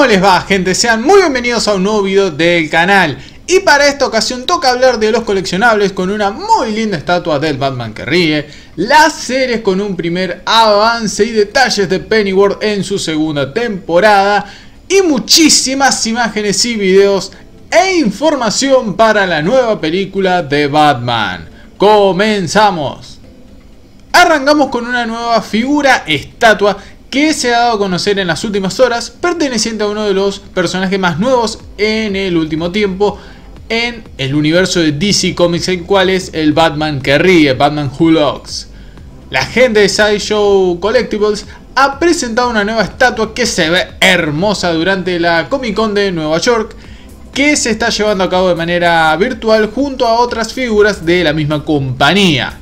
¿Cómo les va, gente? Sean muy bienvenidos a un nuevo video del canal. Y para esta ocasión toca hablar de los coleccionables con una muy linda estatua del Batman que ríe, las series con un primer avance y detalles de Pennyworth en su segunda temporada, y muchísimas imágenes y videos e información para la nueva película de Batman. ¡Comenzamos! Arrancamos con una nueva figura estatua que se ha dado a conocer en las últimas horas, perteneciente a uno de los personajes más nuevos en el último tiempo en el universo de DC Comics, el cual es el Batman que ríe, Batman Who Laughs. La gente de Sideshow Collectibles ha presentado una nueva estatua que se ve hermosa durante la Comic Con de Nueva York, que se está llevando a cabo de manera virtual junto a otras figuras de la misma compañía.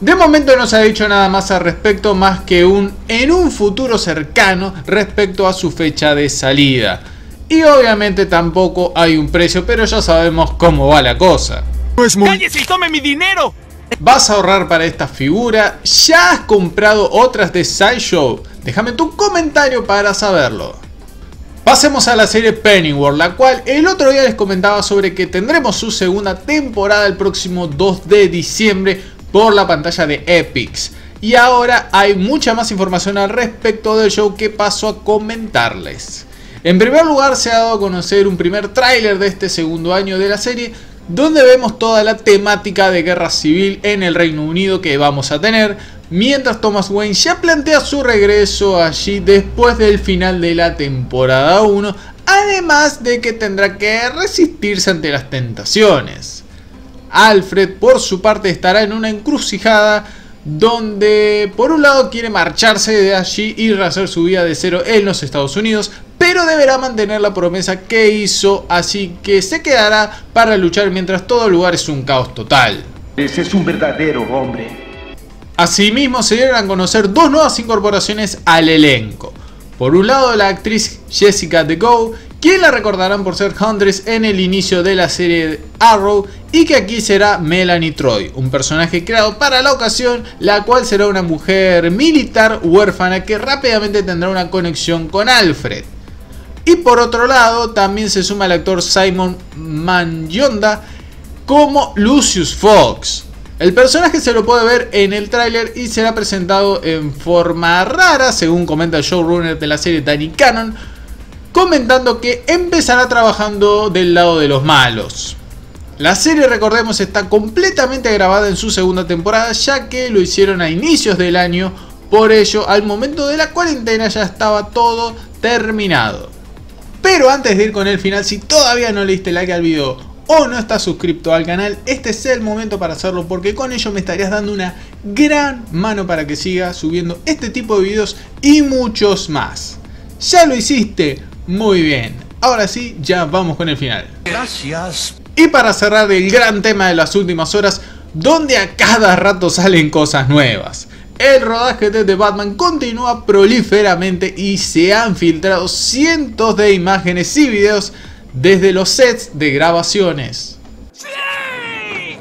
De momento no se ha dicho nada más al respecto, más que en un futuro cercano respecto a su fecha de salida. Y obviamente tampoco hay un precio, pero ya sabemos cómo va la cosa. ¡Cállese y tome mi dinero! ¿Vas a ahorrar para esta figura? ¿Ya has comprado otras de Sideshow? Déjame tu comentario para saberlo. Pasemos a la serie Pennyworth, la cual el otro día les comentaba sobre que tendremos su segunda temporada el próximo 2 de diciembre. Por la pantalla de Epix. Y ahora hay mucha más información al respecto del show que paso a comentarles. En primer lugar, se ha dado a conocer un primer tráiler de este segundo año de la serie, donde vemos toda la temática de guerra civil en el Reino Unido que vamos a tener, mientras Thomas Wayne ya plantea su regreso allí después del final de la temporada 1, además de que tendrá que resistirse ante las tentaciones. Alfred, por su parte, estará en una encrucijada donde por un lado quiere marcharse de allí y rehacer su vida de cero en los Estados Unidos, pero deberá mantener la promesa que hizo, así que se quedará para luchar mientras todo el lugar es un caos total. Ese es un verdadero hombre. Asimismo, se dieron a conocer dos nuevas incorporaciones al elenco. Por un lado, la actriz Jessica DeGau, quien la recordarán por ser Huntress en el inicio de la serie Arrow, y que aquí será Melanie Troy, un personaje creado para la ocasión, la cual será una mujer militar huérfana que rápidamente tendrá una conexión con Alfred. Y por otro lado, también se suma el actor Simon Manyonda como Lucius Fox. El personaje se lo puede ver en el tráiler y será presentado en forma rara, según comenta el showrunner de la serie Danny Cannon, comentando que empezará trabajando del lado de los malos. La serie, recordemos, está completamente grabada en su segunda temporada, ya que lo hicieron a inicios del año, por ello al momento de la cuarentena ya estaba todo terminado. Pero antes de ir con el final, si todavía no le diste like al video o no estás suscrito al canal, este es el momento para hacerlo, porque con ello me estarías dando una gran mano para que siga subiendo este tipo de videos y muchos más. ¿Ya lo hiciste? Muy bien, ahora sí, ya vamos con el final. Gracias. Y para cerrar, el gran tema de las últimas horas, donde a cada rato salen cosas nuevas. El rodaje de The Batman continúa prolíferamente y se han filtrado cientos de imágenes y videos desde los sets de grabaciones. ¡Sí!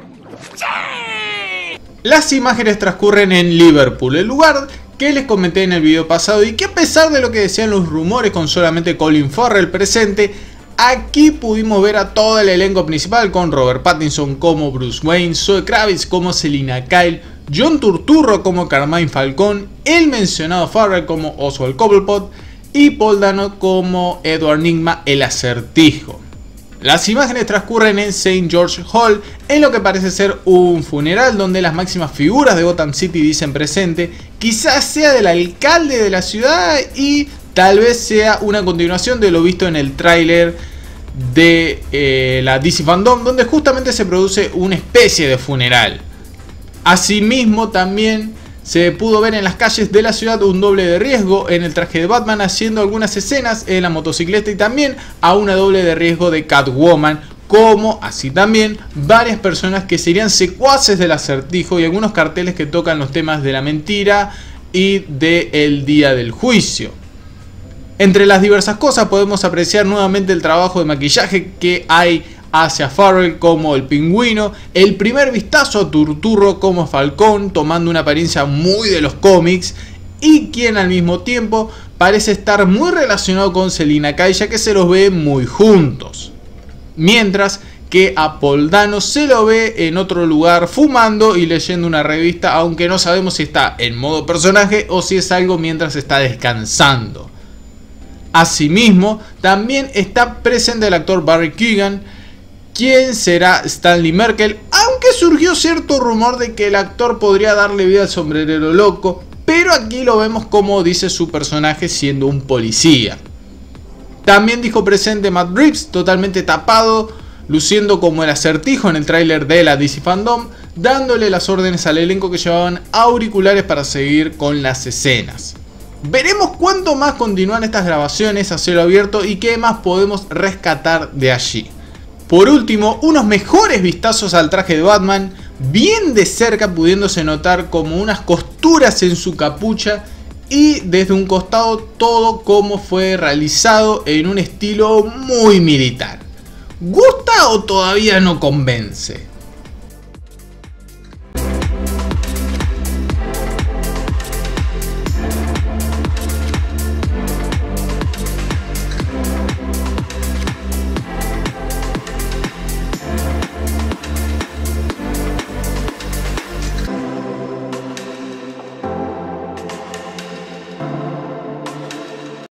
¡Sí! Las imágenes transcurren en Liverpool, el lugar que les comenté en el video pasado, y que a pesar de lo que decían los rumores con solamente Colin Farrell presente, aquí pudimos ver a todo el elenco principal con Robert Pattinson como Bruce Wayne, Zoe Kravitz como Selina Kyle, John Turturro como Carmine Falcone, el mencionado Farrell como Oswald Cobblepot y Paul Dano como Edward Nygma el Acertijo. Las imágenes transcurren en St. George Hall, en lo que parece ser un funeral donde las máximas figuras de Gotham City dicen presente, quizás sea del alcalde de la ciudad y tal vez sea una continuación de lo visto en el tráiler de la DC Fandome, donde justamente se produce una especie de funeral. Asimismo, también se pudo ver en las calles de la ciudad un doble de riesgo en el traje de Batman haciendo algunas escenas en la motocicleta, y también a una doble de riesgo de Catwoman, como así también varias personas que serían secuaces del Acertijo y algunos carteles que tocan los temas de la mentira y del día del juicio. Entre las diversas cosas podemos apreciar nuevamente el trabajo de maquillaje que hay hacia Farrell como el pingüino, el primer vistazo a Turturro como Falcón, tomando una apariencia muy de los cómics, y quien al mismo tiempo parece estar muy relacionado con Selina Kyle, ya que se los ve muy juntos. Mientras que a Paul Dano se lo ve en otro lugar fumando y leyendo una revista, aunque no sabemos si está en modo personaje o si es algo mientras está descansando. Asimismo, también está presente el actor Barry Keoghan, quien será Stanley Merkel, aunque surgió cierto rumor de que el actor podría darle vida al sombrerero loco, pero aquí lo vemos como dice su personaje siendo un policía. También dijo presente Matt Reeves, totalmente tapado, luciendo como el acertijo en el tráiler de la DC Fandome, dándole las órdenes al elenco que llevaban auriculares para seguir con las escenas. Veremos cuánto más continúan estas grabaciones a cielo abierto y qué más podemos rescatar de allí. Por último, unos mejores vistazos al traje de Batman, bien de cerca pudiéndose notar como unas costuras en su capucha y desde un costado todo como fue realizado en un estilo muy militar. ¿Gusta o todavía no convence?